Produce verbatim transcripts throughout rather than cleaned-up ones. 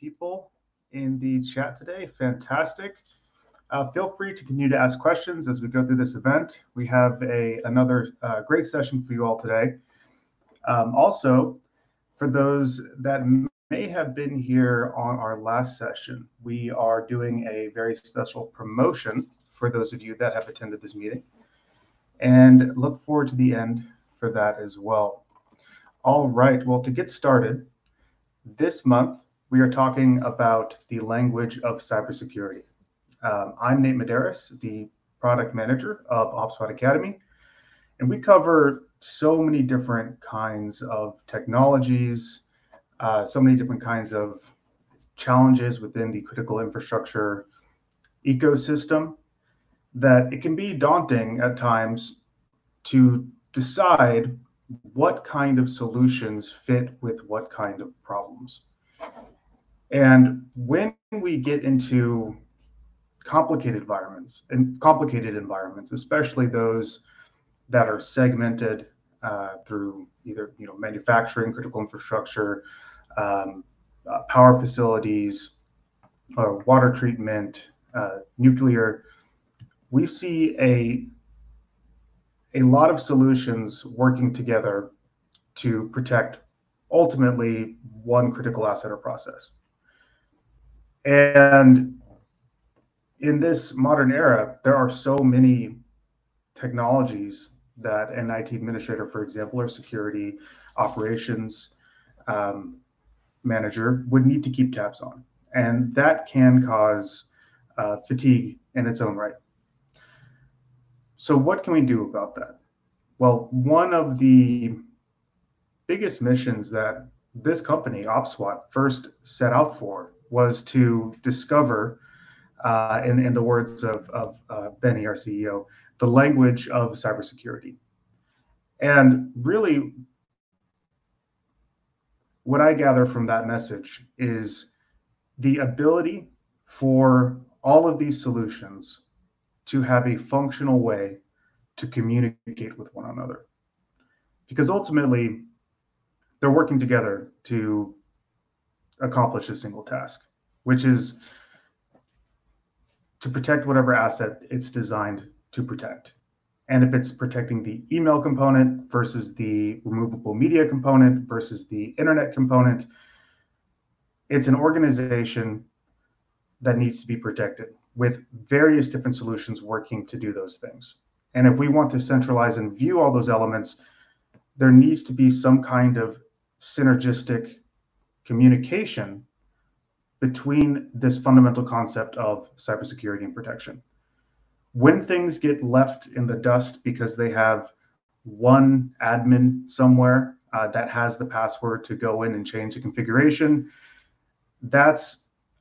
people in the chat today. Fantastic. Uh, feel free to continue to ask questions as we go through this event. We have a another uh, great session for you all today. Um, also, for those that may have been here on our last session, we are doing a very special promotion for those of you that have attended this meeting, and look forward to the end for that as well. All right, well, to get started, this month we are talking about the language of cybersecurity. Um, I'm Nate Medeiros, the product manager of OPSWAT Academy, and we cover so many different kinds of technologies, uh, so many different kinds of challenges within the critical infrastructure ecosystem that it can be daunting at times to decide what kind of solutions fit with what kind of problems. And when we get into complicated environments and complicated environments, especially those that are segmented uh, through either you know manufacturing, critical infrastructure, um, uh, power facilities, or water treatment, uh, nuclear, we see a a lot of solutions working together to protect ultimately one critical asset or process. And in this modern era, there are so many technologies that an I T administrator, for example, or security operations um, manager would need to keep tabs on. And that can cause uh, fatigue in its own right. So what can we do about that? Well, one of the biggest missions that this company, OPSWAT, first set out for was to discover, Uh, in, in the words of, of uh, Benny, our C E O, the language of cybersecurity. And really, what I gather from that message is the ability for all of these solutions to have a functional way to communicate with one another. Because ultimately, they're working together to accomplish a single task, which is to protect whatever asset it's designed to protect. And if it's protecting the email component versus the removable media component versus the internet component, it's an organization that needs to be protected with various different solutions working to do those things. And if we want to centralize and view all those elements, there needs to be some kind of synergistic communication between this fundamental concept of cybersecurity and protection. When things get left in the dust because they have one admin somewhere uh, that has the password to go in and change the configuration, that's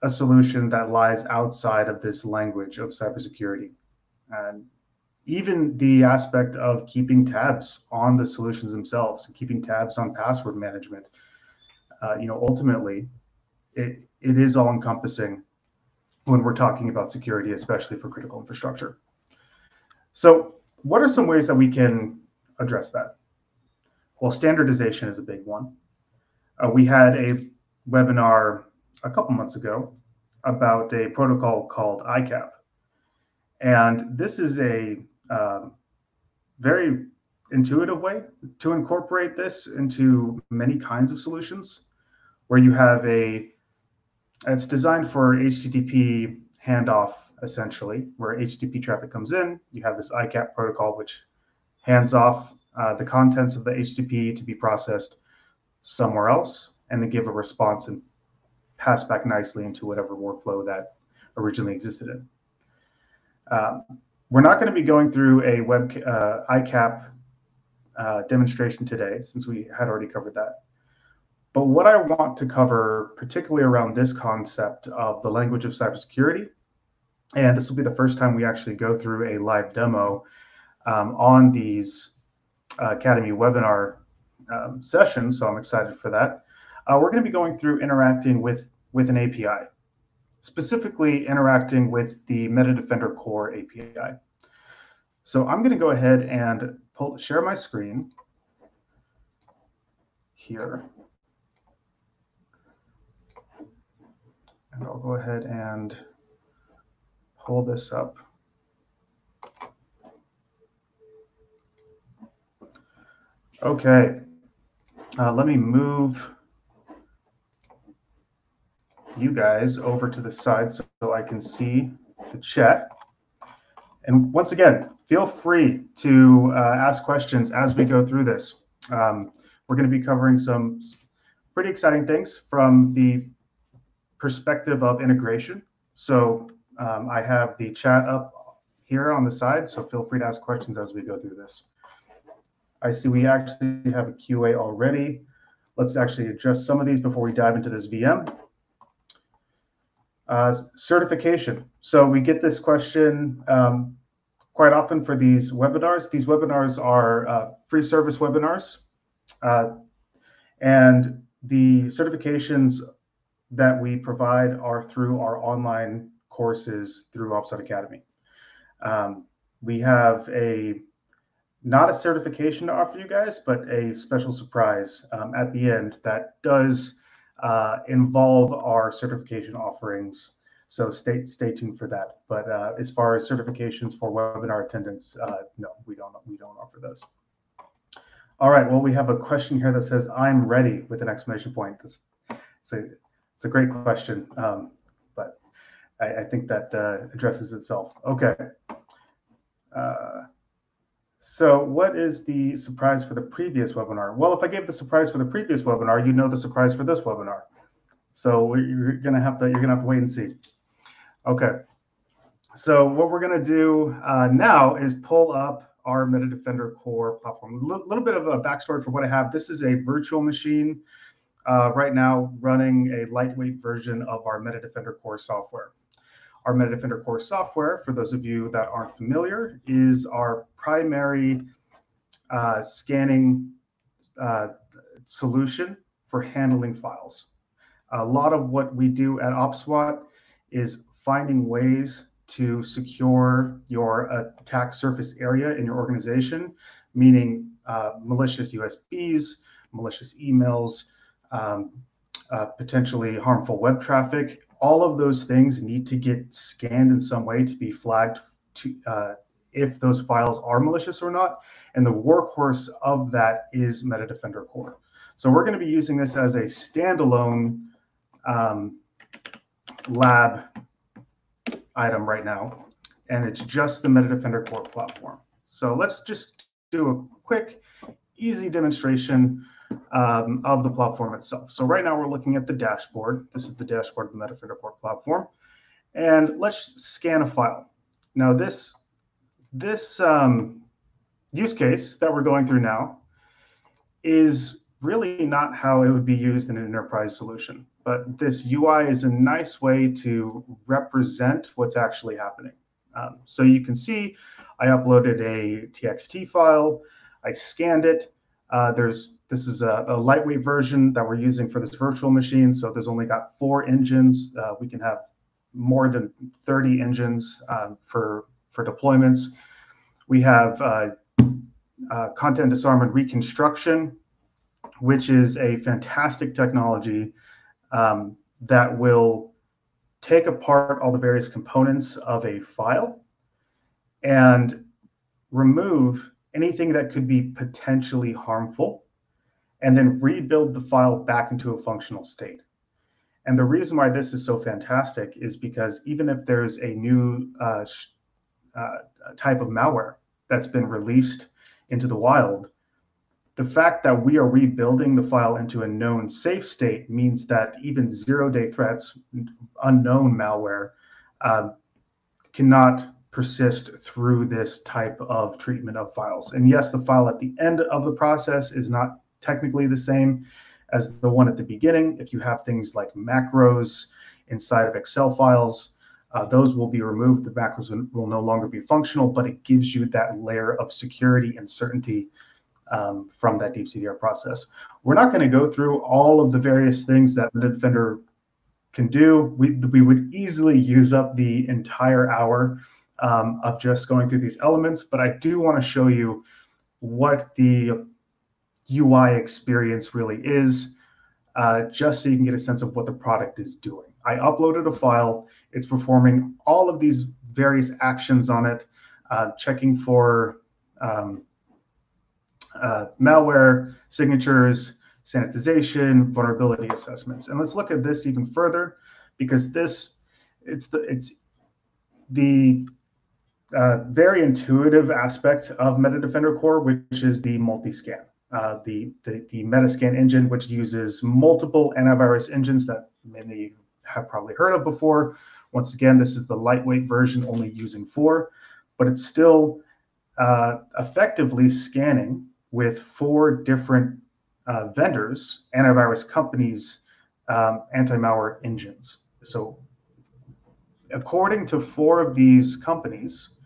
a solution that lies outside of this language of cybersecurity. And even the aspect of keeping tabs on the solutions themselves, and keeping tabs on password management, uh, you know, ultimately, it, it is all encompassing when we're talking about security, especially for critical infrastructure. So what are some ways that we can address that? Well, standardization is a big one. Uh, we had a webinar a couple months ago about a protocol called I CAP. And this is a uh, very intuitive way to incorporate this into many kinds of solutions where you have a It's designed for H T T P handoff, essentially, where H T T P traffic comes in. You have this I CAP protocol, which hands off uh, the contents of the H T T P to be processed somewhere else, and then give a response and pass back nicely into whatever workflow that originally existed in. Uh, we're not going to be going through a web uh, I CAP uh, demonstration today, since we had already covered that. But what I want to cover, particularly around this concept of the language of cybersecurity, and this will be the first time we actually go through a live demo um, on these uh, Academy webinar um, sessions, so I'm excited for that. Uh, we're going to be going through interacting with, with an A P I, specifically interacting with the MetaDefender Core A P I. So I'm going to go ahead and pull, share my screen here. I'll go ahead and pull this up. Okay, uh, let me move you guys over to the side so I can see the chat. And once again, feel free to uh, ask questions as we go through this. Um, we're going to be covering some pretty exciting things from the perspective of integration. So um, I have the chat up here on the side, so feel free to ask questions as we go through this. I see we actually have a Q A already. Let's actually address some of these before we dive into this V M. Uh, certification. So we get this question um, quite often for these webinars. These webinars are uh, free service webinars. Uh, and the certifications that we provide are through our online courses through OPSWAT Academy. Um, we have a not a certification to offer you guys, but a special surprise um, at the end that does uh, involve our certification offerings. So stay, stay tuned for that. But uh, as far as certifications for webinar attendance, uh, no, we don't, we don't offer those. All right, well, we have a question here that says, I'm ready with an exclamation point. This, it's, a, it's a great question, um, but I, I think that uh, addresses itself. Okay. Uh, So what is the surprise for the previous webinar? Well, if I gave the surprise for the previous webinar, you know the surprise for this webinar. So you're gonna have to you're gonna have to wait and see. Okay. So what we're gonna do uh, now is pull up our MetaDefender Core platform. A little, little bit of a backstory for what I have. This is a virtual machine uh, right now running a lightweight version of our MetaDefender Core software. Our MetaDefender Core software, for those of you that aren't familiar, is our primary uh, scanning uh, solution for handling files. A lot of what we do at OPSWAT is finding ways to secure your uh, attack surface area in your organization, meaning uh, malicious U S Bs, malicious emails, um, uh, potentially harmful web traffic. All of those things need to get scanned in some way to be flagged to, uh, if those files are malicious or not. And the workhorse of that is MetaDefender Core. So we're going to be using this as a standalone um, lab item right now. And it's just the MetaDefender Core platform. So let's just do a quick, easy demonstration Um, of the platform itself. So right now we're looking at the dashboard. This is the dashboard of the MetaDefender Core platform. And let's scan a file. Now this, this um, use case that we're going through now is really not how it would be used in an enterprise solution. But this U I is a nice way to represent what's actually happening. Um, so you can see I uploaded a T X T file. I scanned it. Uh, there's This is a, a lightweight version that we're using for this virtual machine. So there's only got four engines. Uh, we can have more than thirty engines um, for, for deployments. We have uh, uh, content disarm and reconstruction, which is a fantastic technology um, that will take apart all the various components of a file and remove anything that could be potentially harmful, and then rebuild the file back into a functional state. And the reason why this is so fantastic is because even if there's a new uh, uh, type of malware that's been released into the wild, the fact that we are rebuilding the file into a known safe state means that even zero-day threats, unknown malware, uh, cannot persist through this type of treatment of files. And yes, the file at the end of the process is not technically the same as the one at the beginning. If you have things like macros inside of Excel files, uh, those will be removed. The macros will, will no longer be functional, but it gives you that layer of security and certainty um, from that deep C D R process. We're not going to go through all of the various things that MetaDefender can do. We, we would easily use up the entire hour um, of just going through these elements, but I do want to show you what the U I experience really is, uh, just so you can get a sense of what the product is doing. I uploaded a file. It's performing all of these various actions on it, uh, checking for um, uh, malware, signatures, sanitization, vulnerability assessments. And let's look at this even further, because this, it's the, it's the uh, very intuitive aspect of MetaDefender Core, which is the multi-scan. Uh, the, the, the Metascan engine, which uses multiple antivirus engines that many have probably heard of before. Once again, this is the lightweight version, only using four, but it's still uh, effectively scanning with four different uh, vendors, antivirus companies, um, anti-malware engines. So according to four of these companies,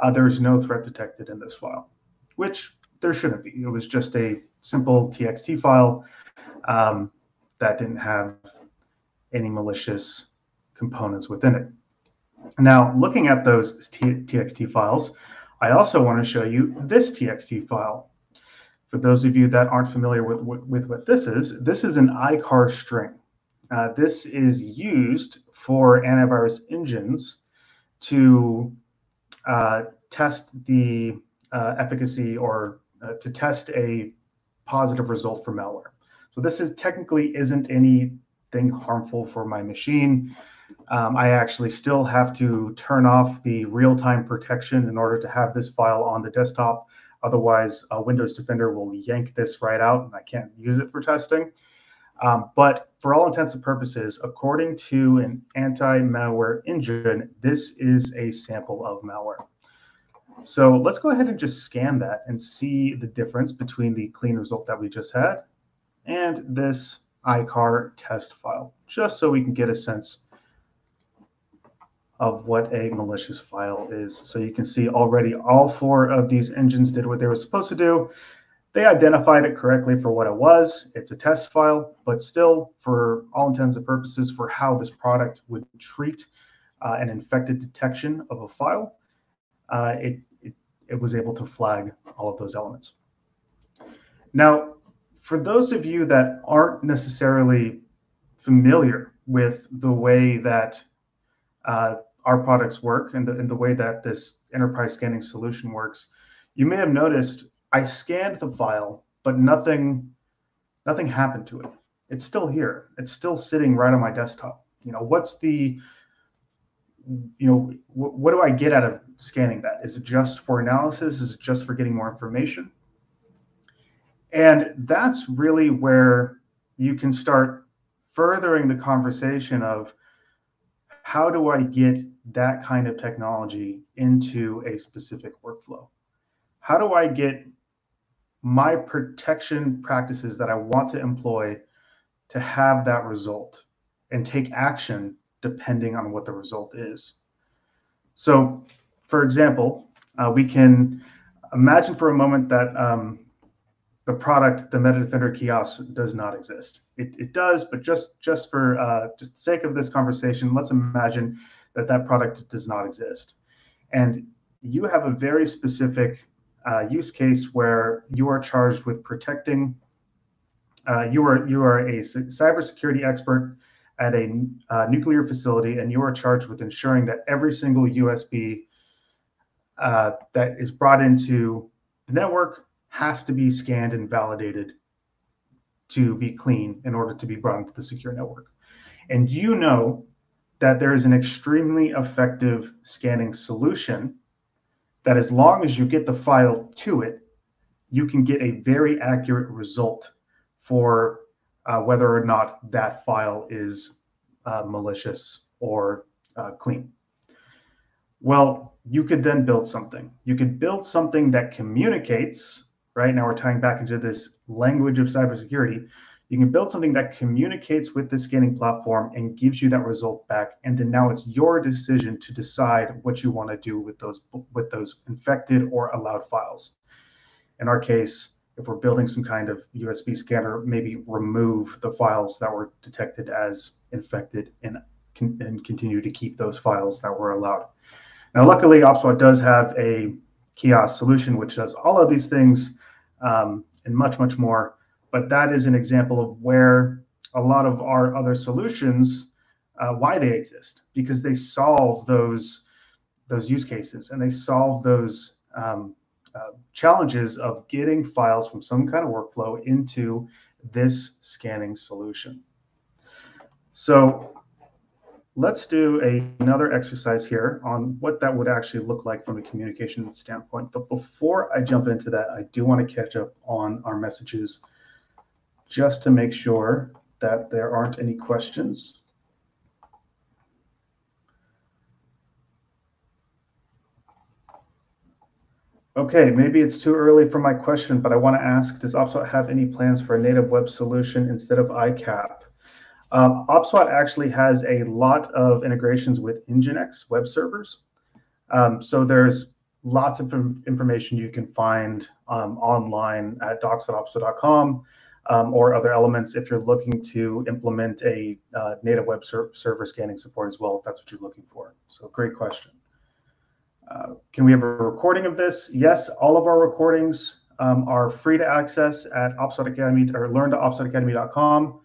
uh, there's no threat detected in this file, which there shouldn't be. It was just a simple T X T file um, that didn't have any malicious components within it. Now, looking at those T X T files, I also want to show you this T X T file. For those of you that aren't familiar with, with what this is, this is an I C A R string. Uh, this is used for antivirus engines to uh, test the uh, efficacy or to test a positive result for malware. So this is technically isn't anything harmful for my machine. Um, I actually still have to turn off the real-time protection in order to have this file on the desktop. Otherwise, uh, Windows Defender will yank this right out and I can't use it for testing. Um, but for all intents and purposes, according to an anti-malware engine, this is a sample of malware. So let's go ahead and just scan that and see the difference between the clean result that we just had and this I C A R test file, just so we can get a sense of what a malicious file is. So you can see already all four of these engines did what they were supposed to do. They identified it correctly for what it was. It's a test file, but still, for all intents and purposes, for how this product would treat uh, an infected detection of a file, uh, it it was able to flag all of those elements. Now, for those of you that aren't necessarily familiar with the way that uh, our products work and the, and the way that this enterprise scanning solution works, you may have noticed I scanned the file, but nothing, nothing happened to it. It's still here. It's still sitting right on my desktop. You know, what's the, you know, wh what do I get out of scanning that? Is it just for analysis? Is it just for getting more information? And that's really where you can start furthering the conversation of how do I get that kind of technology into a specific workflow? How do I get my protection practices that I want to employ to have that result and take action depending on what the result is? So, for example, uh, we can imagine for a moment that um, the product, the MetaDefender kiosk, does not exist. It, it does, but just just for uh, just the sake of this conversation, let's imagine that that product does not exist. And you have a very specific uh, use case where you are charged with protecting. Uh, you are you are a cybersecurity expert at a uh, nuclear facility, and you are charged with ensuring that every single U S B Uh, that is brought into the network has to be scanned and validated to be clean in order to be brought into the secure network. And you know that there is an extremely effective scanning solution that, as long as you get the file to it, you can get a very accurate result for uh, whether or not that file is uh, malicious or uh, clean. Well, you could then build something. You could build something that communicates, right? Now we're tying back into this language of cybersecurity. You can build something that communicates with the scanning platform and gives you that result back. And then now it's your decision to decide what you want to do with those, with those infected or allowed files. In our case, if we're building some kind of U S B scanner, maybe remove the files that were detected as infected and, and continue to keep those files that were allowed. Now, luckily, OPSWAT does have a kiosk solution which does all of these things um, and much, much more. But that is an example of where a lot of our other solutions uh, why they exist, because they solve those those use cases, and they solve those um, uh, challenges of getting files from some kind of workflow into this scanning solution. So let's do a, another exercise here on what that would actually look like from a communication standpoint. But before I jump into that, I do want to catch up on our messages just to make sure that there aren't any questions. Okay, maybe it's too early for my question, but I want to ask, does OPSWAT have any plans for a native web solution instead of I CAP? Uh, OPSWAT actually has a lot of integrations with Nginx web servers. Um, so there's lots of information you can find um, online at docs dot opswat dot com um, or other elements if you're looking to implement a uh, native web ser server scanning support as well, if that's what you're looking for. So great question. Uh, can we have a recording of this? Yes, all of our recordings um, are free to access at OPSWAT Academy or learn dot opswat academy dot com.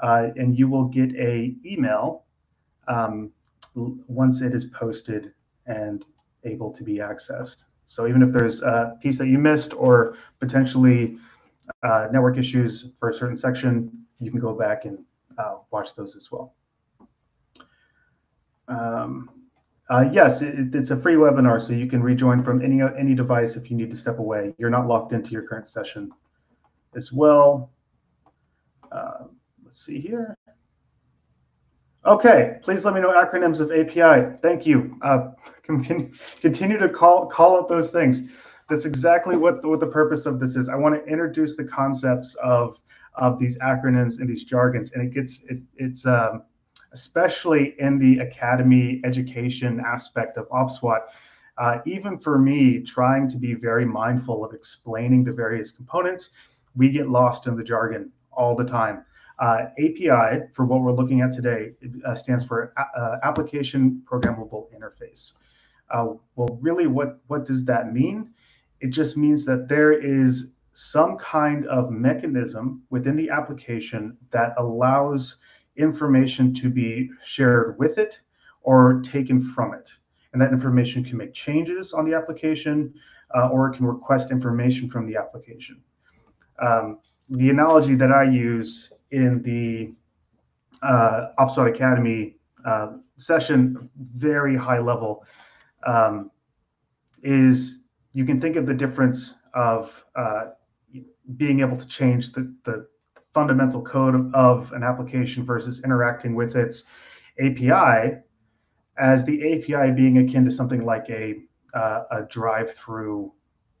Uh, and you will get a email um, once it is posted and able to be accessed. So even if there's a piece that you missed or potentially uh, network issues for a certain section, you can go back and uh, watch those as well. Um, uh, yes, it, it's a free webinar, so you can rejoin from any, any device if you need to step away. You're not locked into your current session as well. Uh, See here. Okay, please let me know acronyms of A P I. Thank you. Uh, continue, continue to call call out those things. That's exactly what what the purpose of this is. I want to introduce the concepts of of these acronyms and these jargons, and it gets it, it's um, especially in the academy education aspect of OPSWAT. Uh, even for me, trying to be very mindful of explaining the various components, we get lost in the jargon all the time. Uh, A P I, for what we're looking at today, uh, stands for uh, Application Programmable Interface. Uh, well, really, what, what does that mean? It just means that there is some kind of mechanism within the application that allows information to be shared with it or taken from it. And that information can make changes on the application uh, or it can request information from the application. Um, the analogy that I use in the uh, OPSWAT Academy uh, session, very high level, um, is you can think of the difference of uh, being able to change the, the fundamental code of an application versus interacting with its A P I as the A P I being akin to something like a, uh, a drive-through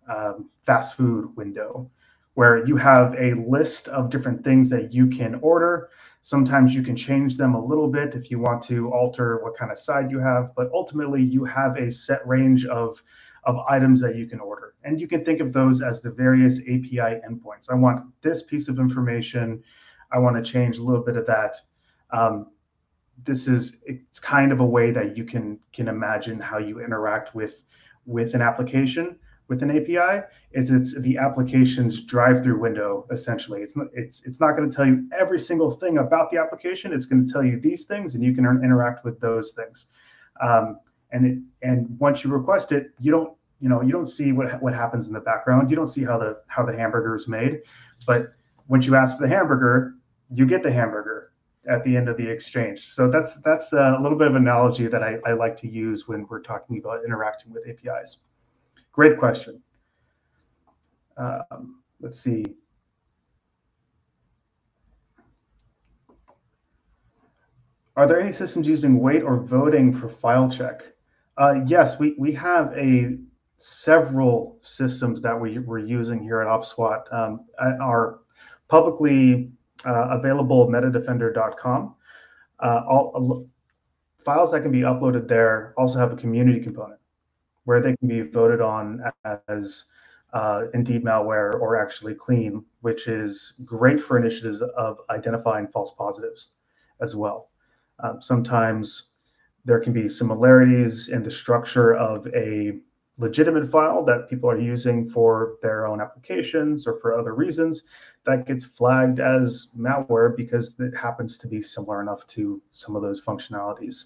um, fast food window, where you have a list of different things that you can order. Sometimes you can change them a little bit if you want to alter what kind of side you have, but ultimately you have a set range of, of items that you can order. And you can think of those as the various A P I endpoints. I want this piece of information. I want to change a little bit of that. Um, this is, it's kind of a way that you can, can imagine how you interact with, with an application. With an A P I, is it's the application's drive-through window, essentially. It's not, it's, it's not going to tell you every single thing about the application. It's going to tell you these things, and you can interact with those things. Um, and it, and once you request it, you don't you know you don't see what what happens in the background. You don't see how the how the hamburger is made. But once you ask for the hamburger, you get the hamburger at the end of the exchange. So that's that's a little bit of analogy that I, I like to use when we're talking about interacting with A P Is. Great question. Um, let's see. Are there any systems using wait or voting for file check? Uh, yes, we, we have a several systems that we, we're using here at OPSWAT. Um, our publicly uh, available meta defender dot com. Uh, all uh, files that can be uploaded there also have a community component, where they can be voted on as uh, indeed malware or actually clean, which is great for initiatives of identifying false positives as well. Um, sometimes there can be similarities in the structure of a legitimate file that people are using for their own applications or for other reasons that gets flagged as malware because it happens to be similar enough to some of those functionalities.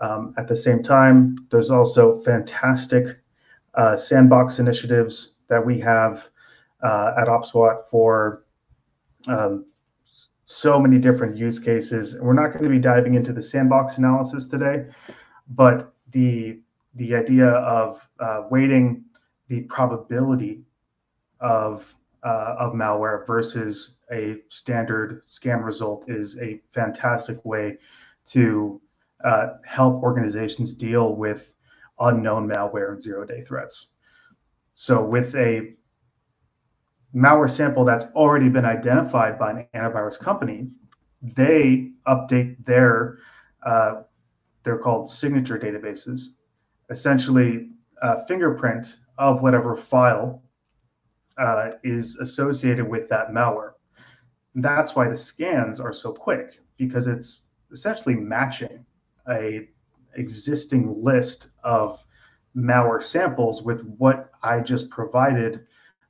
Um, at the same time, there's also fantastic uh, sandbox initiatives that we have uh, at OPSWAT for um, so many different use cases. And we're not going to be diving into the sandbox analysis today, but the the idea of uh, weighting the probability of uh, of malware versus a standard scam result is a fantastic way to Uh, help organizations deal with unknown malware and zero-day threats. So with a malware sample that's already been identified by an antivirus company, they update their, uh, they're called signature databases, essentially a fingerprint of whatever file uh, is associated with that malware. That's why the scans are so quick, because it's essentially matching a existing list of malware samples with what I just provided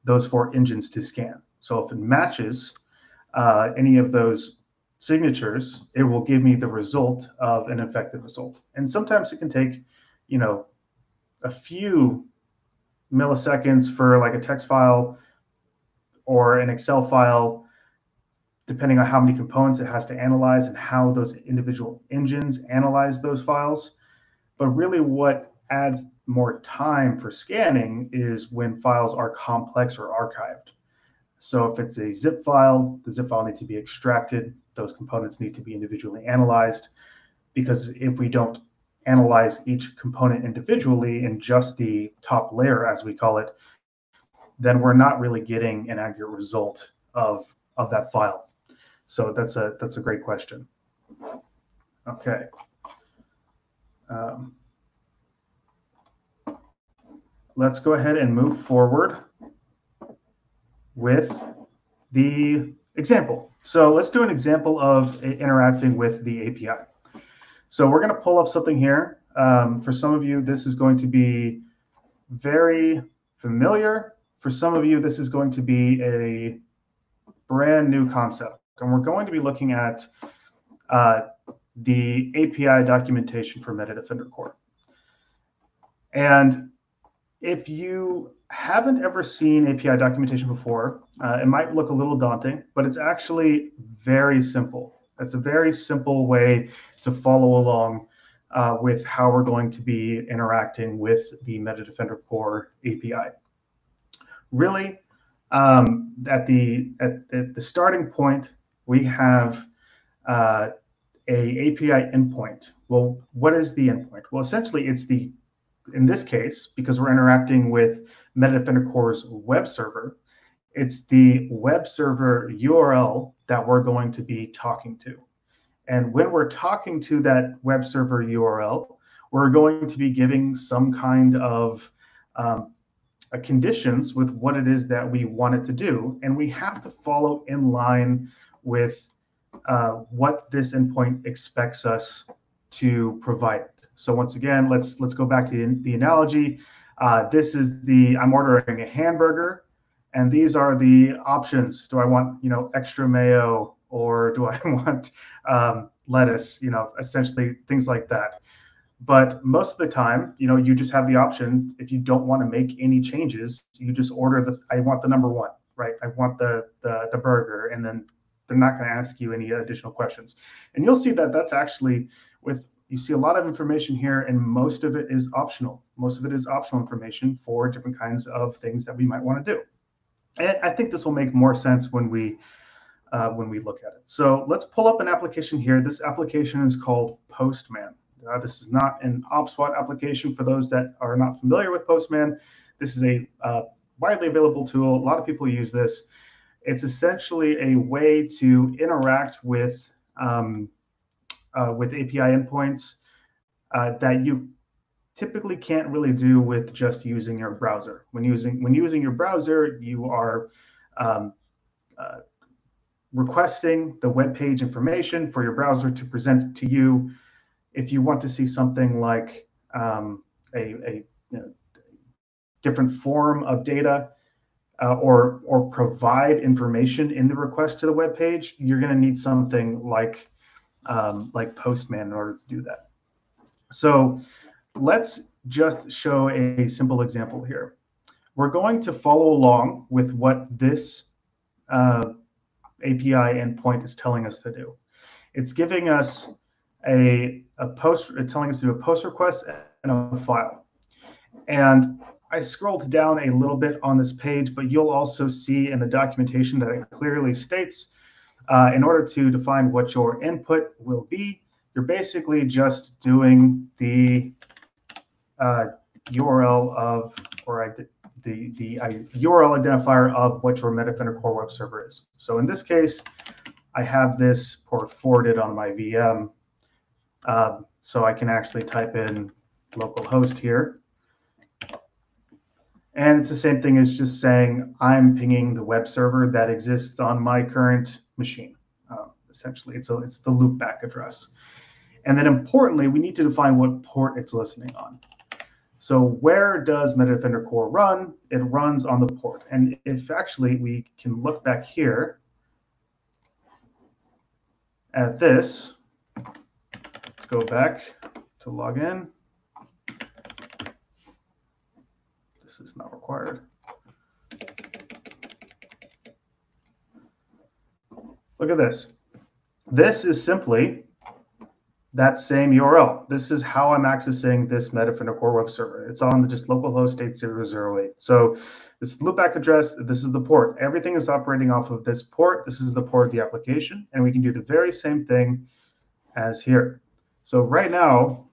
those four engines to scan. So if it matches uh, any of those signatures, it will give me the result of an infected result. And sometimes it can take, you know, a few milliseconds for like a text file or an Excel file, depending on how many components it has to analyze and how those individual engines analyze those files. But really what adds more time for scanning is when files are complex or archived. So if it's a zip file, the zip file needs to be extracted. Those components need to be individually analyzed, because if we don't analyze each component individually in just the top layer, as we call it, then we're not really getting an accurate result of, of that file. So that's a that's a great question. Okay. Um, let's go ahead and move forward with the example. So let's do an example of interacting with the A P I. So we're going to pull up something here. Um, for some of you, this is going to be very familiar. For some of you, this is going to be a brand new concept, and we're going to be looking at uh, the A P I documentation for MetaDefender Core. And if you haven't ever seen A P I documentation before, uh, it might look a little daunting, but it's actually very simple. It's a very simple way to follow along uh, with how we're going to be interacting with the MetaDefender Core A P I. Really, Um, at the at, at the starting point, we have uh, a API endpoint. Well, what is the endpoint? Well, essentially, it's the in this case because we're interacting with MetaDefender Core's web server, it's the web server U R L that we're going to be talking to. And when we're talking to that web server U R L, we're going to be giving some kind of um, conditions with what it is that we want it to do, and we have to follow in line with uh, what this endpoint expects us to provide. So once again, let's let's go back to the, the analogy. Uh, this is the I'm ordering a hamburger, and these are the options. Do I want you know extra mayo, or do I want um, lettuce? You know, essentially things like that. But most of the time, you know, you just have the option. If you don't want to make any changes, you just order the, I want the number one, right? I want the, the, the burger. And then they're not going to ask you any additional questions. And you'll see that that's actually with, you see a lot of information here, and most of it is optional. Most of it is optional information for different kinds of things that we might want to do. And I think this will make more sense when we, uh, when we look at it. So let's pull up an application here. This application is called Postman. Uh, this is not an OPSWAT application. For those that are not familiar with Postman, this is a uh, widely available tool. A lot of people use this. It's essentially a way to interact with um, uh, with A P I endpoints uh, that you typically can't really do with just using your browser. When using when using your browser, you are um, uh, requesting the web page information for your browser to present to you. If you want to see something like um, a, a you know, different form of data, uh, or or provide information in the request to the web page, you're going to need something like um, like Postman in order to do that. So let's just show a simple example here. We're going to follow along with what this uh, A P I endpoint is telling us to do. It's giving us a, a post, it's telling us to do a post request and a file. And I scrolled down a little bit on this page, but you'll also see in the documentation that it clearly states, uh, in order to define what your input will be, you're basically just doing the uh, U R L of, or I did, the, the uh, U R L identifier of what your MetaDefender Core web server is. So in this case, I have this port forwarded on my V M. Uh, so I can actually type in localhost here. And it's the same thing as just saying I'm pinging the web server that exists on my current machine. Uh, essentially, it's, a, it's the loopback address. And then importantly, we need to define what port it's listening on. So where does MetaDefender Core run? It runs on the port. And if actually we can look back here at this, let's go back to log in. This is not required. Look at this. This is simply that same U R L. This is how I'm accessing this MetaDefender Core web server. It's on the just localhost eight zero zero eight. So this loopback address, this is the port. Everything is operating off of this port. This is the port of the application. And we can do the very same thing as here. So right now,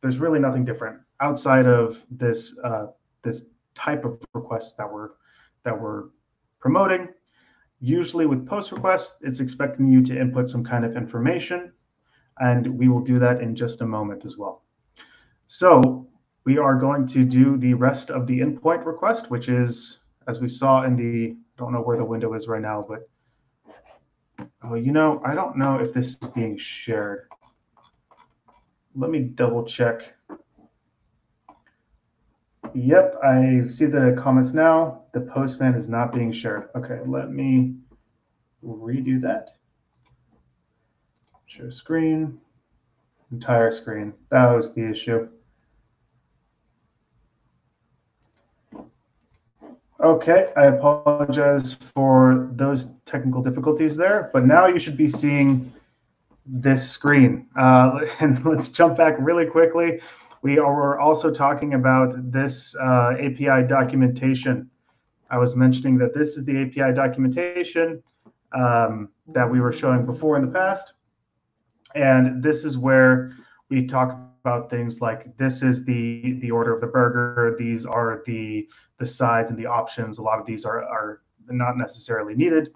there's really nothing different outside of this, uh, this type of request that we're, that we're promoting. Usually with post requests, it's expecting you to input some kind of information. And we will do that in just a moment as well. So we are going to do the rest of the endpoint request, which is, as we saw in the, I don't know where the window is right now, but, oh, you know, I don't know if this is being shared. Let me double check. Yep, I see the comments now. The Postman is not being shared. Okay, let me redo that. Share screen, entire screen. That was the issue. Okay, I apologize for those technical difficulties there, but now you should be seeing this screen. Uh, and let's jump back really quickly. We are also talking about this uh, A P I documentation. I was mentioning that this is the A P I documentation um, that we were showing before in the past. And this is where we talk about things like this is the, the order of the burger. These are the, the sides and the options. A lot of these are, are not necessarily needed,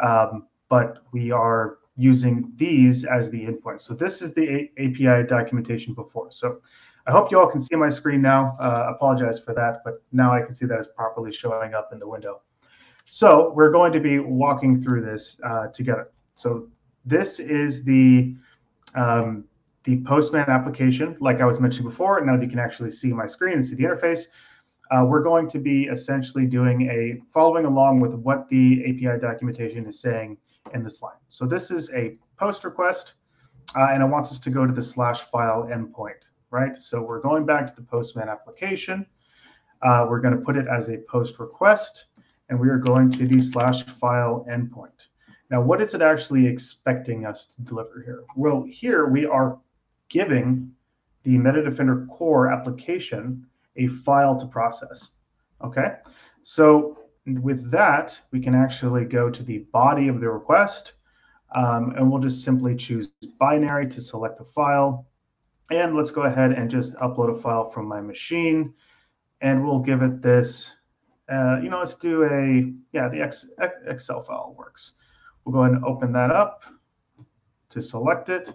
um, but we are using these as the endpoint. So this is the A P I documentation before. So I hope you all can see my screen now. Uh, apologize for that, but now I can see that it's properly showing up in the window. So we're going to be walking through this uh, together. So this is the um, the Postman application, like I was mentioning before. Now that you can actually see my screen and see the interface, uh, we're going to be essentially doing a following along with what the A P I documentation is saying in this line. So this is a post request, uh, and it wants us to go to the slash file endpoint, right? So we're going back to the Postman application. Uh, we're going to put it as a post request, and we are going to the slash file endpoint. Now, what is it actually expecting us to deliver here? Well, here we are giving the MetaDefender Core application a file to process, okay? So with that, we can actually go to the body of the request, um, and we'll just simply choose binary to select the file. And let's go ahead and just upload a file from my machine, and we'll give it this, uh, you know, let's do a, yeah, the X, X, Excel file works. We'll go ahead and open that up to select it,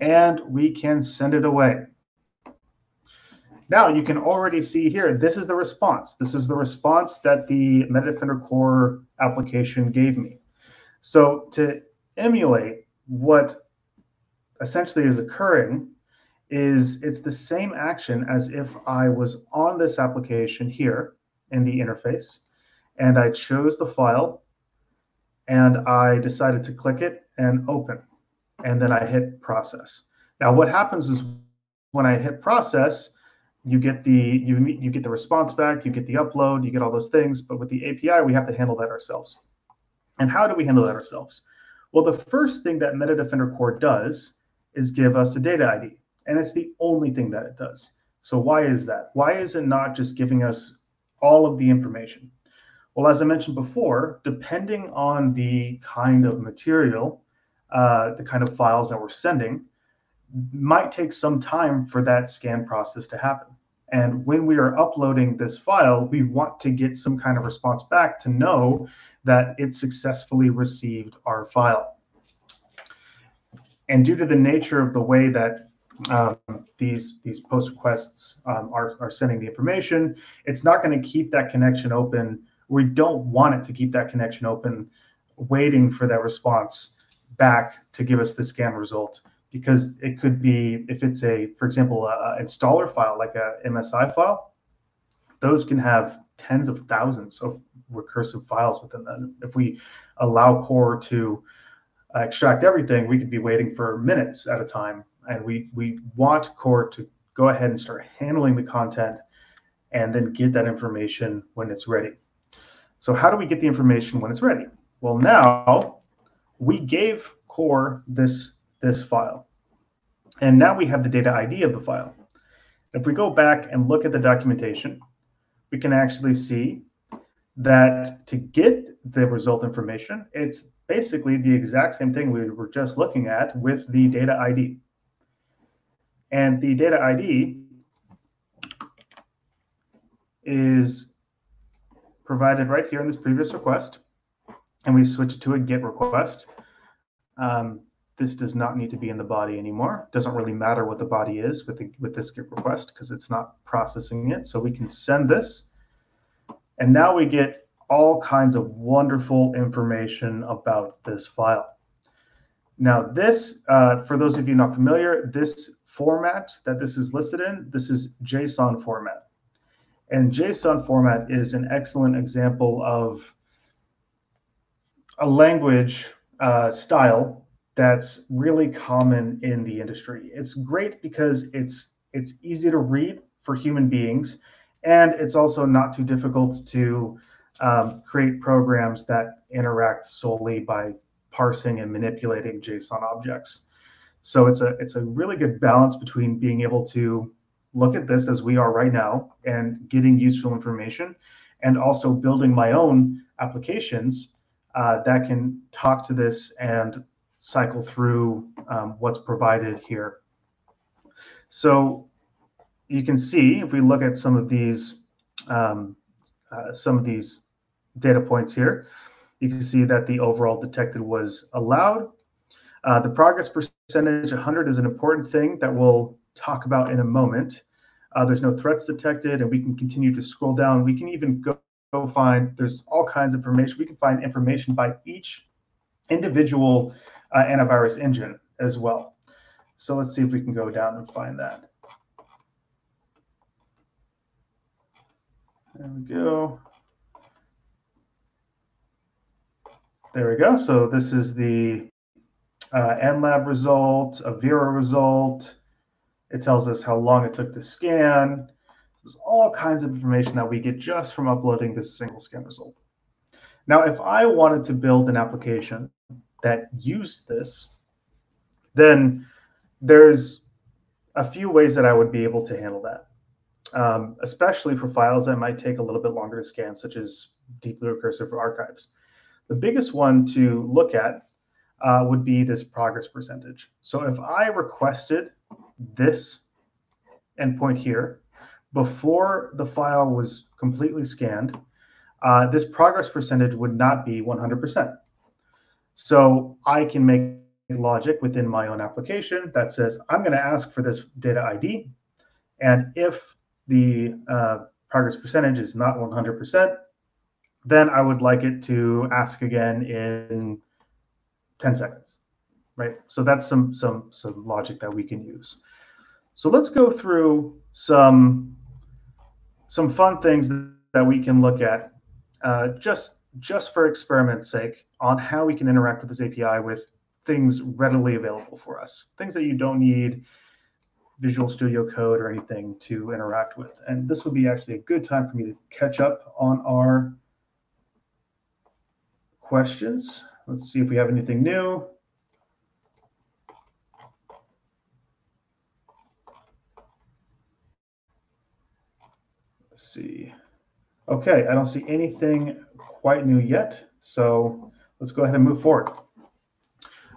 and we can send it away. Now you can already see here, this is the response. This is the response that the MetaDefender Core application gave me. So to emulate what essentially is occurring is it's the same action as if I was on this application here in the interface, and I chose the file and I decided to click it and open, and then I hit process. Now what happens is when I hit process, you get the you, you get the response back, you get the upload, you get all those things, but with the A P I, we have to handle that ourselves. And how do we handle that ourselves? Well, the first thing that MetaDefender Core does is give us a data I D, and it's the only thing that it does. So why is that? Why is it not just giving us all of the information? Well, as I mentioned before, depending on the kind of material, uh, the kind of files that we're sending, might take some time for that scan process to happen. And when we are uploading this file, we want to get some kind of response back to know that it successfully received our file. And due to the nature of the way that um, these, these post requests um, are, are sending the information, it's not going to keep that connection open. We don't want it to keep that connection open, waiting for that response back to give us the scan result. Because it could be, if it's a, for example, an installer file, like a M S I file, those can have tens of thousands of recursive files within them. If we allow Core to extract everything, we could be waiting for minutes at a time. And we, we want Core to go ahead and start handling the content and then get that information when it's ready. So how do we get the information when it's ready? Well, now we gave Core this this file. And now we have the data I D of the file. If we go back and look at the documentation, we can actually see that to get the result information, it's basically the exact same thing we were just looking at with the data I D. And the data I D is provided right here in this previous request, and we switch it to a GET request. Um, This does not need to be in the body anymore. Doesn't really matter what the body is with the, with this GET request because it's not processing it. So we can send this. And now we get all kinds of wonderful information about this file. Now this, uh, for those of you not familiar, this format that this is listed in, this is JSON format. And JSON format is an excellent example of a language uh, style that's really common in the industry. It's great because it's it's easy to read for human beings, and it's also not too difficult to um, create programs that interact solely by parsing and manipulating JSON objects. So it's a it's a really good balance between being able to look at this as we are right now and getting useful information, and also building my own applications uh, that can talk to this and cycle through um, what's provided here. So you can see if we look at some of these um, uh, some of these data points here, you can see that the overall detected was allowed. Uh, the progress percentage one hundred is an important thing that we'll talk about in a moment. Uh, there's no threats detected, and we can continue to scroll down. We can even go, go find, there's all kinds of information. We can find information by each individual uh, antivirus engine as well. So let's see if we can go down and find that. There we go. There we go. So this is the uh, N lab result, a Vera result. It tells us how long it took to scan. There's all kinds of information that we get just from uploading this single scan result. Now, if I wanted to build an application that used this, then there's a few ways that I would be able to handle that, um, especially for files that might take a little bit longer to scan, such as deeply recursive archives. The biggest one to look at uh, would be this progress percentage. So if I requested this endpoint here before the file was completely scanned, uh, this progress percentage would not be one hundred percent. So I can make logic within my own application that says, I'm going to ask for this data I D. And if the uh, progress percentage is not one hundred percent, then I would like it to ask again in ten seconds, right? So that's some, some, some logic that we can use. So let's go through some, some fun things that we can look at uh, just just for experiment's sake, on how we can interact with this A P I with things readily available for us, things that you don't need Visual Studio Code or anything to interact with. And this would be actually a good time for me to catch up on our questions. Let's see if we have anything new. Let's see. Okay, I don't see anything quite new yet, so let's go ahead and move forward.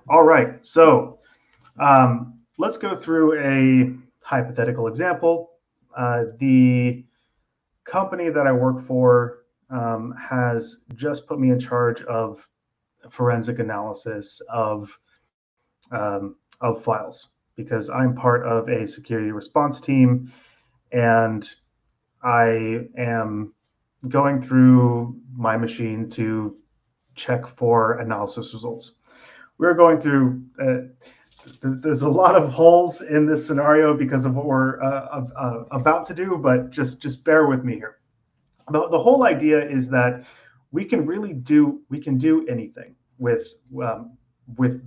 All right, so um, let's go through a hypothetical example. Uh, the company that I work for um, has just put me in charge of forensic analysis of, um, of files, because I'm part of a security response team, and I am going through my machine to check for analysis results. We're going through, uh, th there's a lot of holes in this scenario because of what we're uh, uh, about to do, but just, just bear with me here. The, the whole idea is that we can really do, we can do anything with, um, with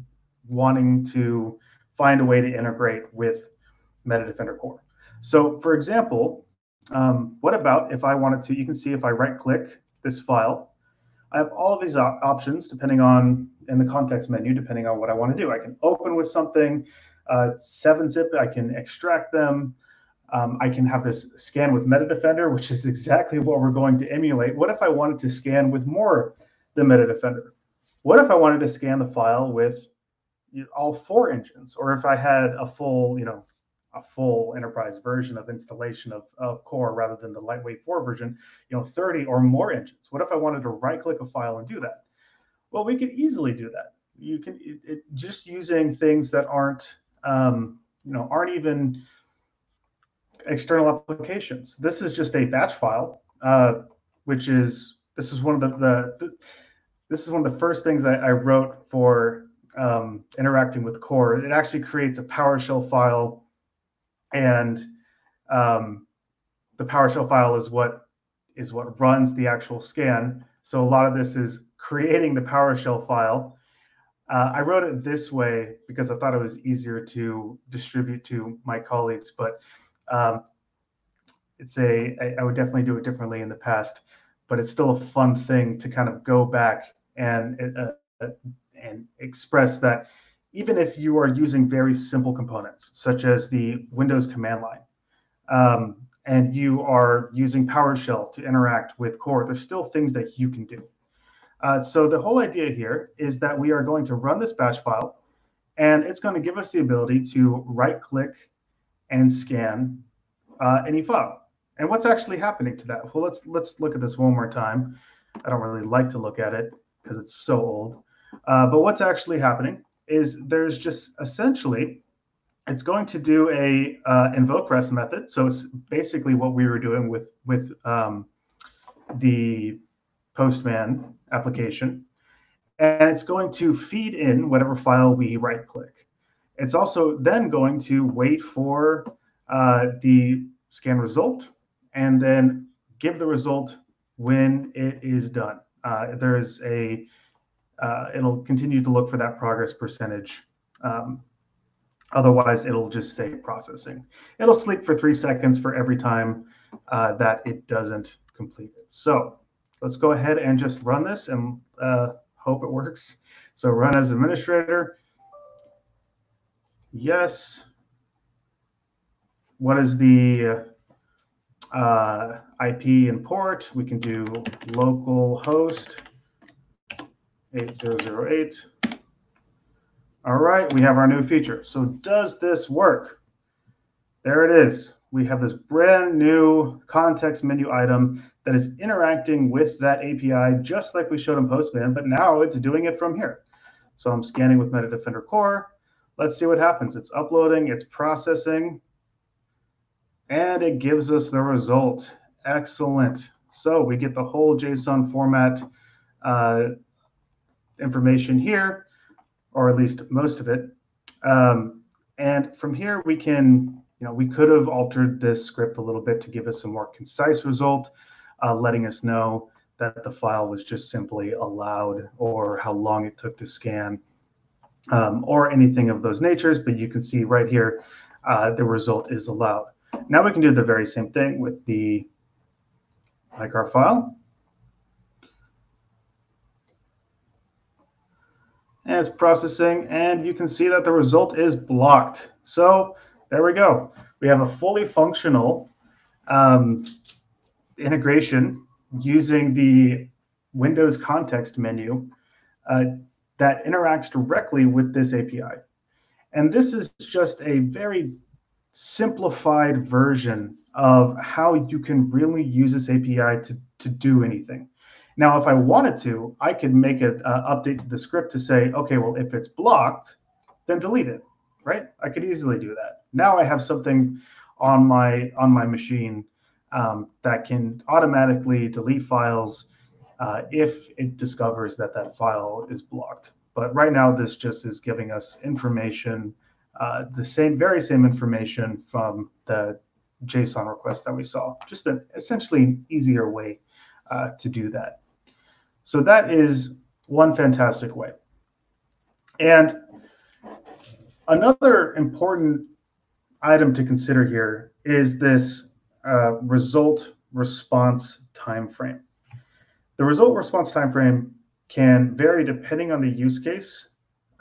wanting to find a way to integrate with MetaDefender Core. So for example, Um, what about if I wanted to, you can see if I right click this file, I have all of these op options depending on, in the context menu, depending on what I want to do. I can open with something, uh, seven zip, I can extract them. Um, I can have this scan with MetaDefender, which is exactly what we're going to emulate. What if I wanted to scan with more than MetaDefender? What if I wanted to scan the file with all four engines? Or if I had a full, you know, a full enterprise version of installation of, of Core rather than the lightweight four version, you know, thirty or more engines. What if I wanted to right-click a file and do that? Well, we could easily do that. You can it, it, just using things that aren't, um, you know, aren't even external applications. This is just a batch file, uh, which is this is one of the, the, the this is one of the first things I, I wrote for um, interacting with Core. It actually creates a PowerShell file. And um, the PowerShell file is what is what runs the actual scan. So a lot of this is creating the PowerShell file. Uh, I wrote it this way because I thought it was easier to distribute to my colleagues, but um, it's a I, I would definitely do it differently in the past. But it's still a fun thing to kind of go back and uh, and express that. Even if you are using very simple components, such as the Windows command line, um, and you are using PowerShell to interact with Core, there's still things that you can do. Uh, so the whole idea here is that we are going to run this batch file, and it's going to give us the ability to right-click and scan uh, any file. And what's actually happening to that? Well, let's let's look at this one more time. I don't really like to look at it because it's so old. Uh, but what's actually happening is there's just essentially, it's going to do a uh, invoke REST method. So it's basically what we were doing with, with um, the Postman application. And it's going to feed in whatever file we right click. It's also then going to wait for uh, the scan result and then give the result when it is done. Uh, there is a Uh, it'll continue to look for that progress percentage. Um, otherwise, it'll just say processing. It'll sleep for three seconds for every time uh, that it doesn't complete it. So let's go ahead and just run this and uh, hope it works. So run as administrator. Yes. What is the uh, I P and port? We can do localhost eight zero zero eight. All right, we have our new feature. So does this work? There it is. We have this brand new context menu item that is interacting with that A P I just like we showed in Postman, but now it's doing it from here. So I'm scanning with MetaDefender Core. Let's see what happens. It's uploading, it's processing, and it gives us the result. Excellent. So we get the whole JSON format uh, information here, or at least most of it. Um, and from here, we can, you know, we could have altered this script a little bit to give us a more concise result, uh, letting us know that the file was just simply allowed or how long it took to scan um, or anything of those natures. But you can see right here, uh, the result is allowed. Now we can do the very same thing with the I C A R file. And it's processing, and you can see that the result is blocked. So there we go. We have a fully functional um, integration using the Windows context menu uh, that interacts directly with this A P I. And this is just a very simplified version of how you can really use this A P I to, to do anything. Now, if I wanted to, I could make an uh, update to the script to say, okay, well, if it's blocked, then delete it, right? I could easily do that. Now I have something on my, on my machine um, that can automatically delete files uh, if it discovers that that file is blocked. But right now, this just is giving us information, uh, the same, very same information from the JSON request that we saw. Just an essentially an easier way uh, to do that. So that is one fantastic way. And another important item to consider here is this uh, result response timeframe. The result response timeframe can vary depending on the use case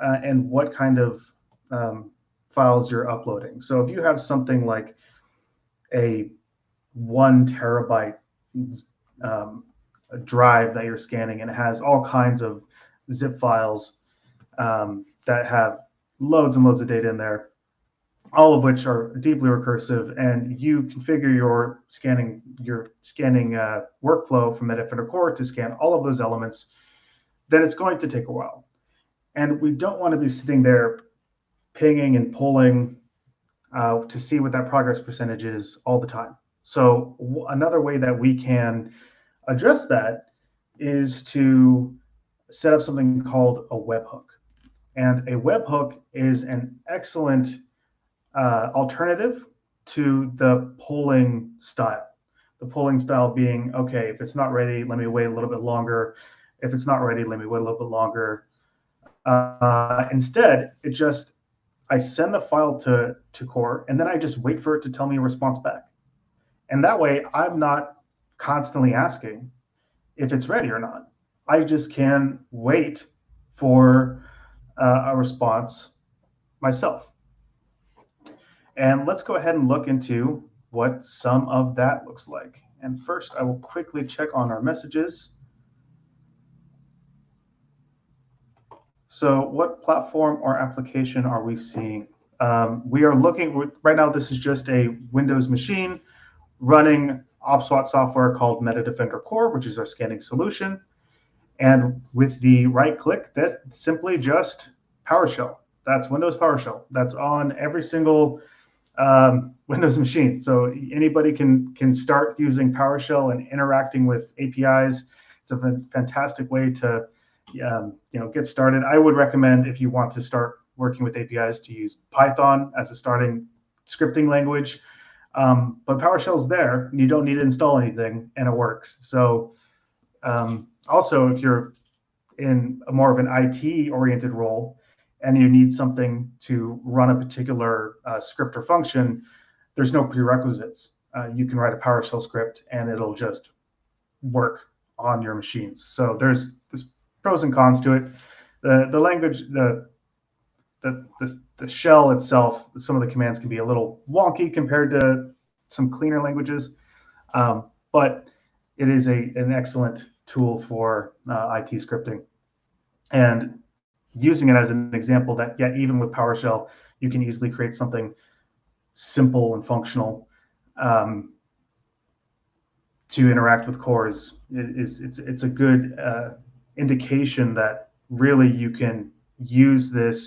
uh, and what kind of um, files you're uploading. So if you have something like a one terabyte um, a drive that you're scanning, and it has all kinds of zip files um, that have loads and loads of data in there, all of which are deeply recursive, and you configure your scanning your scanning uh, workflow from MetaDefender Core to scan all of those elements, then it's going to take a while. And we don't want to be sitting there pinging and pulling uh, to see what that progress percentage is all the time. So w another way that we can address that is to set up something called a webhook. And a webhook is an excellent uh, alternative to the polling style. The polling style being, okay, if it's not ready, let me wait a little bit longer. If it's not ready, let me wait a little bit longer. Uh, instead, it just, I send the file to, to Core, and then I just wait for it to tell me a response back. And that way, I'm not constantly asking if it's ready or not. I just can wait for uh, a response myself. And let's go ahead and look into what some of that looks like. And first, I will quickly check on our messages. So what platform or application are we seeing? Um, we are looking, with, right now this is just a Windows machine running OPSWAT software called MetaDefender Core, which is our scanning solution. And with the right click, that's simply just PowerShell. That's Windows PowerShell. That's on every single um, Windows machine. So anybody can, can start using PowerShell and interacting with A P Is. It's a fantastic way to um, you know, get started. I would recommend, if you want to start working with A P Is, to use Python as a starting scripting language. Um, but PowerShell's there, and you don't need to install anything, and it works. So um, also, if you're in a more of an I T-oriented role and you need something to run a particular uh, script or function, there's no prerequisites. Uh, you can write a PowerShell script, and it'll just work on your machines. So there's, there's pros and cons to it. The, the language, the The, the, the shell itself, some of the commands can be a little wonky compared to some cleaner languages, um, but it is a, an excellent tool for uh, I T scripting. And using it as an example that, yeah, even with PowerShell, you can easily create something simple and functional um, to interact with Core. Is, is, it's, it's a good uh, indication that really you can use this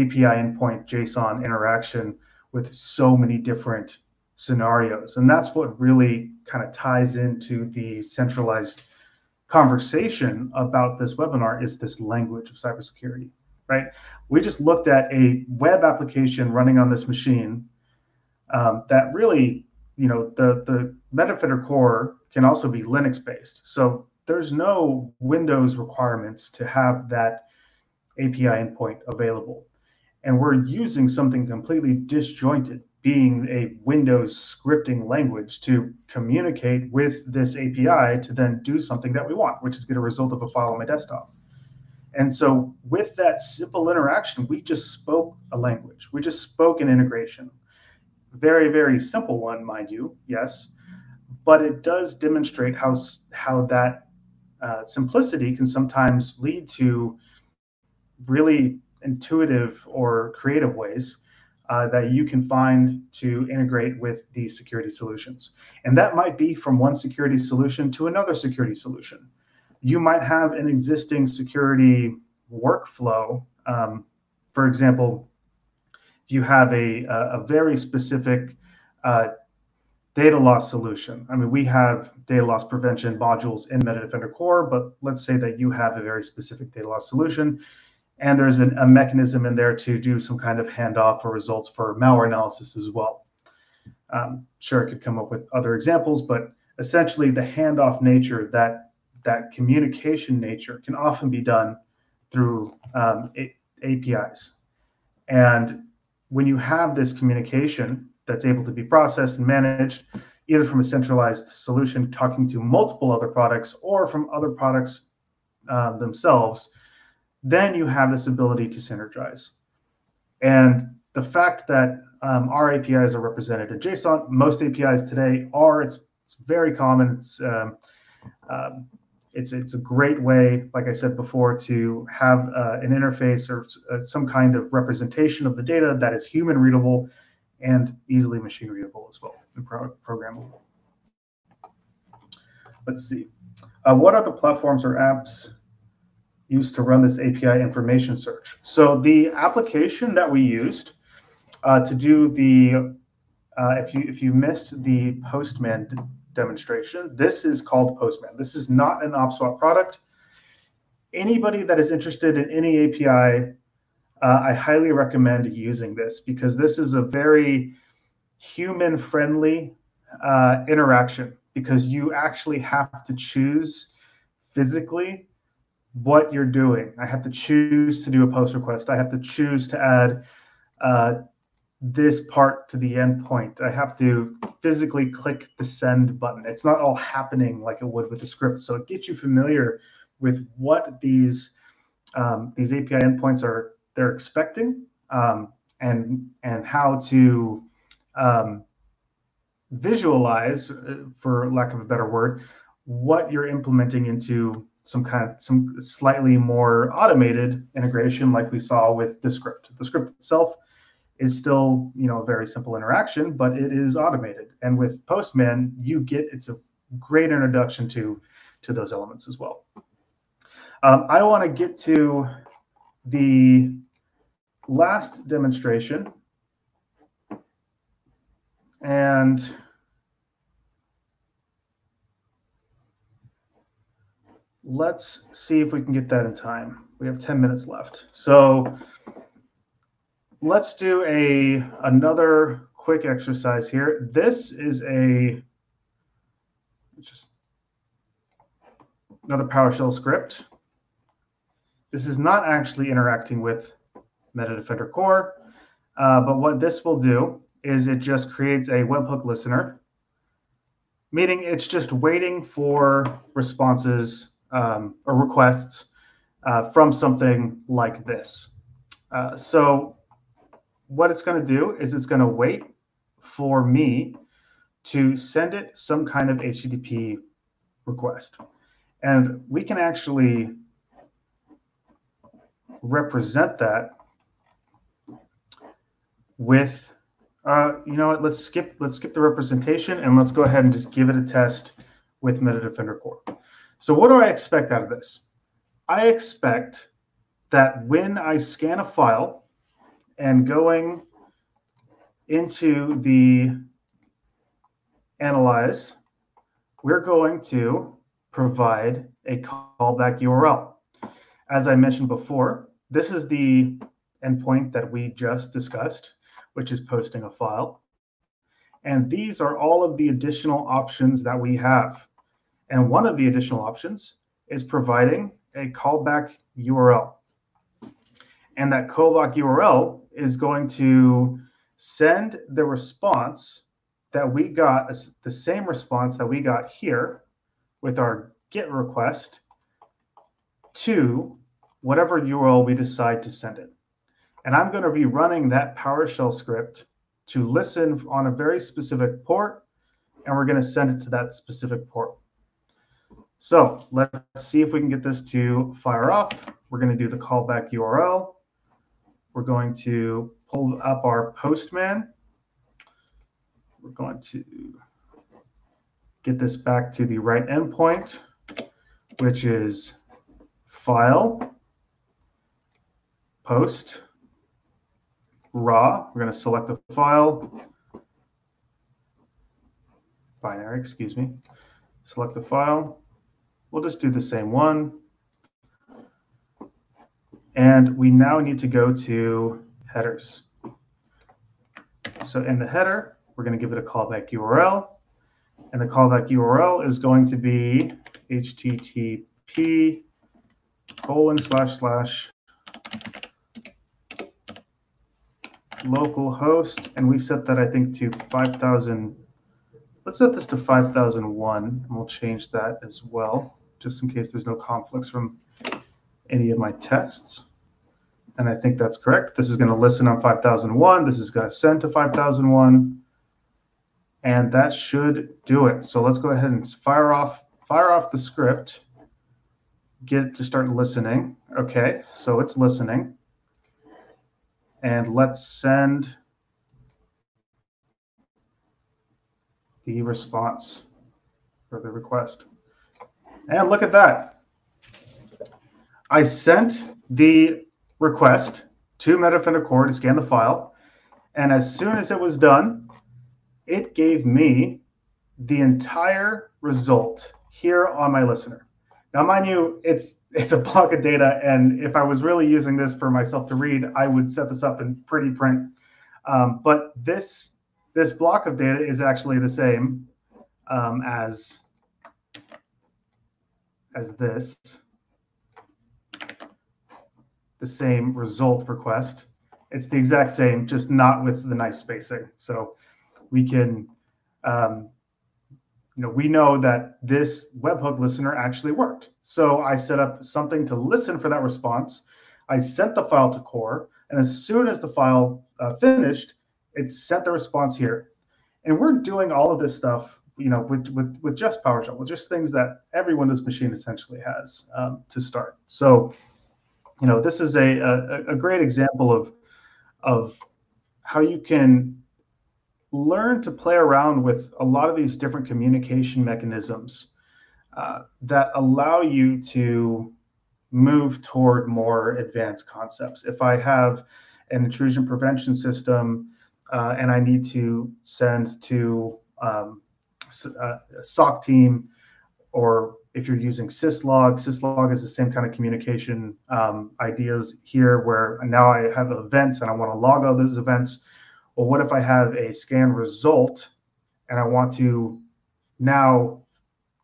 A P I endpoint JSON interaction with so many different scenarios. And that's what really kind of ties into the centralized conversation about this webinar, is this language of cybersecurity, right? We just looked at a web application running on this machine um, that really, you know, the, the MetaDefender Core can also be Linux based. So there's no Windows requirements to have that A P I endpoint available. And we're using something completely disjointed, being a Windows scripting language, to communicate with this A P I to then do something that we want, which is get a result of a file on my desktop. And so with that simple interaction, we just spoke a language. We just spoke an integration. Very, very simple one, mind you, yes. But it does demonstrate how, how that uh, simplicity can sometimes lead to really intuitive or creative ways uh, that you can find to integrate with these security solutions. And that might be from one security solution to another security solution. You might have an existing security workflow. Um, for example, if you have a, a very specific uh, data loss solution. I mean, we have data loss prevention modules in MetaDefender Core, but let's say that you have a very specific data loss solution, and there's an, a mechanism in there to do some kind of handoff or results for malware analysis as well. Um, sure, I could come up with other examples, but essentially the handoff nature, that, that communication nature, can often be done through um, A P Is. And when you have this communication that's able to be processed and managed, either from a centralized solution talking to multiple other products or from other products uh, themselves, then you have this ability to synergize. And the fact that um, our A P Is are represented in JSON, most A P Is today are, it's, it's very common. It's, um, uh, it's, it's a great way, like I said before, to have uh, an interface or uh, some kind of representation of the data that is human readable and easily machine readable as well, and pro programmable. Let's see. Uh, what other platforms or apps used to run this A P I information search? So the application that we used uh, to do the, uh, if you if you missed the Postman demonstration, this is called Postman. This is not an OPSWAT product. Anybody that is interested in any A P I, Uh, I highly recommend using this, because this is a very human-friendly uh, interaction, because you actually have to choose physically what you're doing. I have to choose to do a post request. I have to choose to add uh, this part to the endpoint. I have to physically click the send button. It's not all happening like it would with the script. So it gets you familiar with what these, um, these A P I endpoints are they're expecting, um, and and how to um, visualize, for lack of a better word, what you're implementing into some kind of some slightly more automated integration, like we saw with the script. The script itself is still, you know, a very simple interaction, but it is automated. And with Postman, you get it's a great introduction to to those elements as well. Um, I want to get to the last demonstration, and let's see if we can get that in time. We have ten minutes left. So let's do a another quick exercise here. This is a just another PowerShell script. This is not actually interacting with MetaDefender Core, uh, but what this will do is it just creates a webhook listener, meaning it's just waiting for responses um, or requests uh, from something like this. Uh, so what it's going to do is it's going to wait for me to send it some kind of H T T P request. And we can actually represent that with, uh, you know what, let's skip, let's skip the representation, and let's go ahead and just give it a test with MetaDefender Core. So what do I expect out of this? I expect that when I scan a file and going into the analyze, we're going to provide a callback U R L. As I mentioned before, this is the endpoint that we just discussed, which is posting a file. And these are all of the additional options that we have. And one of the additional options is providing a callback U R L. And that callback U R L is going to send the response that we got, the same response that we got here with our GET request, to whatever U R L we decide to send it. And I'm going to be running that PowerShell script to listen on a very specific port, and we're going to send it to that specific port. So let's see if we can get this to fire off. We're going to do the callback U R L. We're going to pull up our Postman. We're going to get this back to the right endpoint, which is file, post, raw. We're going to select the file, binary, excuse me. Select the file. We'll just do the same one. And we now need to go to headers. So in the header, we're going to give it a callback U R L. And the callback U R L is going to be H T T P colon slash slash localhost. And we set that, I think, to five thousand. Let's set this to five thousand one, and we'll change that as well, just in case there's no conflicts from any of my tests. And I think that's correct. This is going to listen on five thousand one. This is going to send to five thousand one. And that should do it. So let's go ahead and fire off, fire off the script, get it to start listening. OK, so it's listening. And let's send the response for the request. And look at that. I sent the request to MetaDefender Core to scan the file. And as soon as it was done, it gave me the entire result here on my listener. Now, mind you, it's, it's a block of data. And if I was really using this for myself to read, I would set this up in pretty print. Um, but this This block of data is actually the same um, as, as this, the same result request. It's the exact same, just not with the nice spacing. So we can, um, you know, we know that this webhook listener actually worked. So I set up something to listen for that response. I sent the file to Core, and as soon as the file uh, finished, it sent the response here. And we're doing all of this stuff, you know, with, with, with just PowerShell, with just things that every Windows machine essentially has um, to start. So, you know, this is a, a, a great example of, of how you can learn to play around with a lot of these different communication mechanisms uh, that allow you to move toward more advanced concepts. If I have an intrusion prevention system, Uh, and I need to send to um, a S O C team, or if you're using syslog, syslog is the same kind of communication um, ideas here, where now I have events and I want to log all those events. Well, what if I have a scan result and I want to now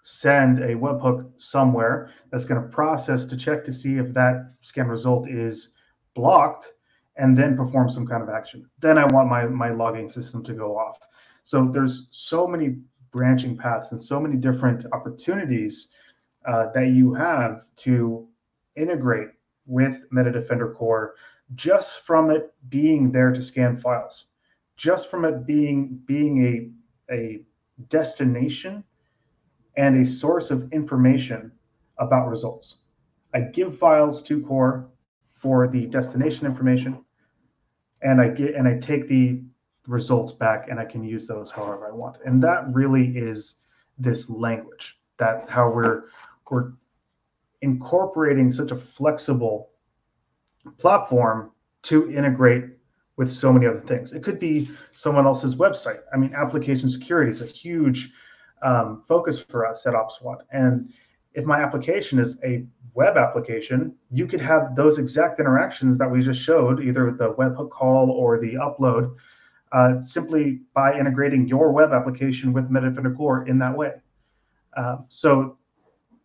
send a webhook somewhere that's going to process to check to see if that scan result is blocked, and then perform some kind of action? Then I want my, my logging system to go off. So there's so many branching paths and so many different opportunities uh, that you have to integrate with MetaDefender Core, just from it being there to scan files, just from it being, being a, a destination and a source of information about results. I give files to Core for the destination information, and I get and I take the results back, and I can use those however I want. And that really is this language, that how we're we're incorporating such a flexible platform to integrate with so many other things. It could be someone else's website. I mean, application security is a huge um, focus for us at OPSWAT. And if my application is a web application, you could have those exact interactions that we just showed, either the webhook call or the upload, uh, simply by integrating your web application with MetaDefender Core in that way. Uh, so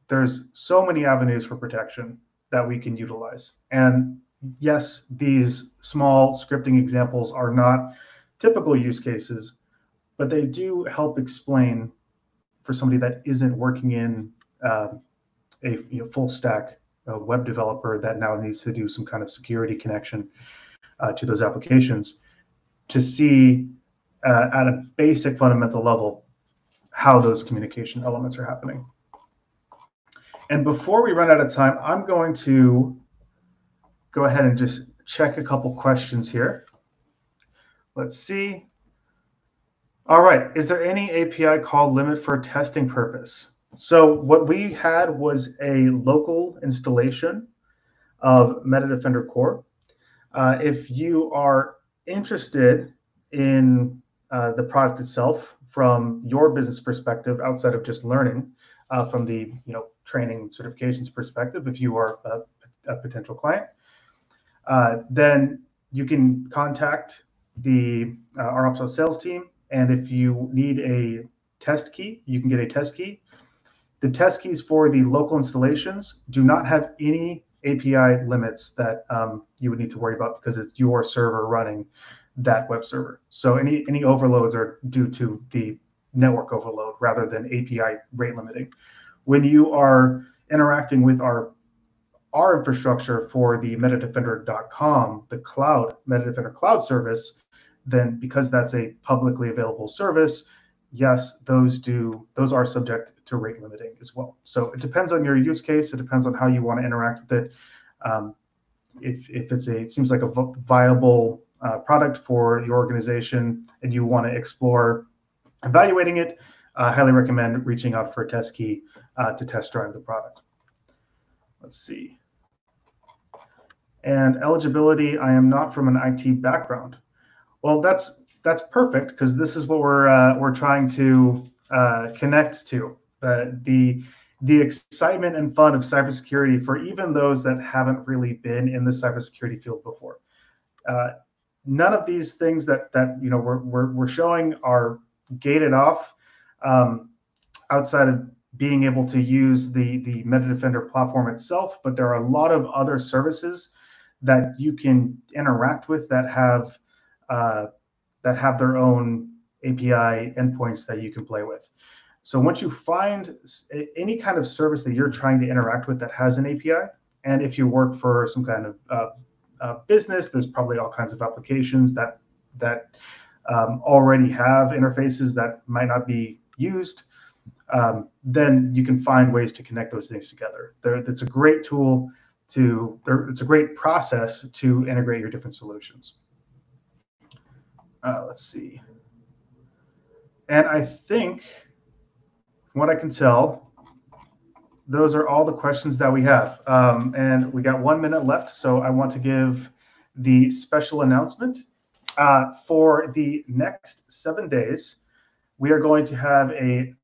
there's so many avenues for protection that we can utilize. And yes, these small scripting examples are not typical use cases, but they do help explain for somebody that isn't working in uh, a you know, full stack uh, web developer that now needs to do some kind of security connection uh, to those applications, to see uh, at a basic fundamental level how those communication elements are happening. And before we run out of time, I'm going to go ahead and just check a couple questions here. Let's see. All right, is there any A P I call limit for testing purpose? So what we had was a local installation of MetaDefender Core. Uh, if you are interested in uh, the product itself from your business perspective, outside of just learning, Uh, from the you know training certifications perspective, if you are a, a potential client, uh, then you can contact the uh, our O P S WAT sales team. And if you need a test key, you can get a test key. The test keys for the local installations do not have any A P I limits that um, you would need to worry about, because it's your server running that web server. So any any overloads are due to the network overload rather than A P I rate limiting. When you are interacting with our our infrastructure for the MetaDefender dot com, the cloud, MetaDefender cloud service, then because that's a publicly available service, yes, those do those are subject to rate limiting as well. So it depends on your use case. It depends on how you want to interact with it. Um, if if it's a it seems like a viable uh, product for your organization and you want to explore evaluating it, I uh, highly recommend reaching out for a test key uh, to test drive the product. Let's see. And eligibility, I am not from an I T background. Well, that's that's perfect, because this is what we're uh, we're trying to uh, connect to. Uh, the the excitement and fun of cybersecurity for even those that haven't really been in the cybersecurity field before. Uh, none of these things that that you know we're we're, we're showing are gated off um, outside of being able to use the, the MetaDefender platform itself, but there are a lot of other services that you can interact with that have uh, that have their own A P I endpoints that you can play with. So once you find any kind of service that you're trying to interact with that has an A P I, and if you work for some kind of uh, uh, business, there's probably all kinds of applications that that Um, already have interfaces that might not be used, um, then you can find ways to connect those things together. There, it's a great tool to, or it's a great process to integrate your different solutions. Uh, let's see. And I think, from what I can tell, those are all the questions that we have. Um, and we got one minute left, so I want to give the special announcement. Uh, for the next seven days, we are going to have a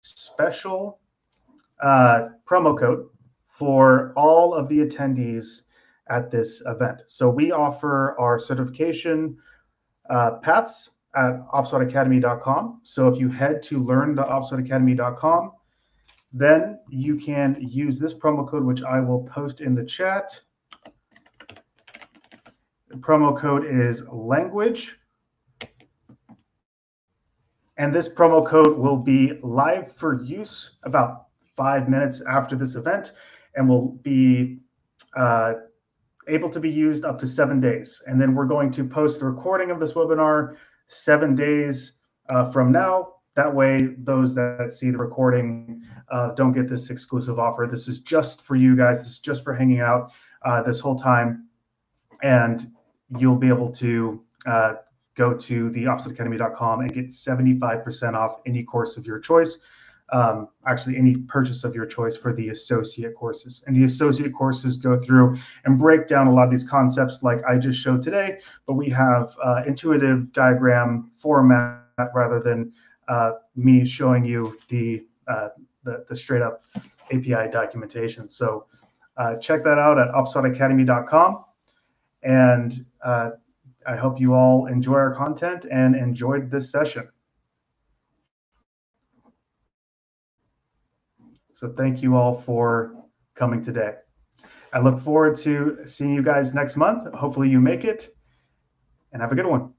special uh, promo code for all of the attendees at this event. So we offer our certification uh, paths at O P S WAT Academy dot com. So if you head to learn dot O P S WAT Academy dot com, then you can use this promo code, which I will post in the chat. The promo code is language, and this promo code will be live for use about five minutes after this event, and will be uh, able to be used up to seven days. And then we're going to post the recording of this webinar seven days uh, from now. That way, those that see the recording uh, don't get this exclusive offer. This is just for you guys. This is just for hanging out uh, this whole time, and you'll be able to uh, go to the O P S WAT Academy dot com and get seventy-five percent off any course of your choice, um, actually any purchase of your choice for the associate courses. And the associate courses go through and break down a lot of these concepts like I just showed today, but we have uh, intuitive diagram format rather than uh, me showing you the, uh, the, the straight up A P I documentation. So uh, check that out at O P S WAT Academy dot com. And uh, I hope you all enjoy our content and enjoyed this session. So thank you all for coming today. I look forward to seeing you guys next month. Hopefully you make it, and have a good one.